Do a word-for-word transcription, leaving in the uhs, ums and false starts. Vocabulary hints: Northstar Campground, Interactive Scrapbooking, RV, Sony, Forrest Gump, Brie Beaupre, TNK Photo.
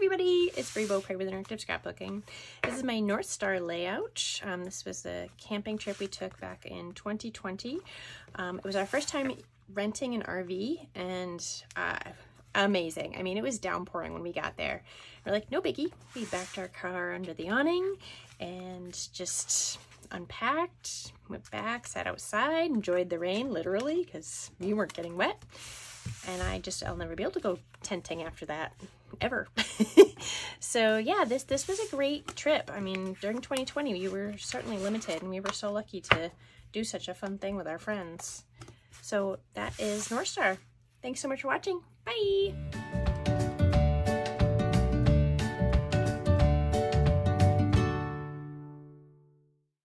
everybody, it's Brie Beaupre with Interactive Scrapbooking. This is my Northstar layout. Um, this was a camping trip we took back in twenty twenty. Um, it was our first time renting an R V, and uh, amazing. I mean, it was downpouring when we got there. We're like, no biggie. We backed our car under the awning and just unpacked, went back, sat outside, enjoyed the rain, literally, because we weren't getting wet. And I just, I'll never be able to go tenting after that, ever. So yeah, this this was a great trip. I mean, during twenty twenty, we were certainly limited, and we were so lucky to do such a fun thing with our friends. So that is Northstar. Thanks so much for watching. Bye!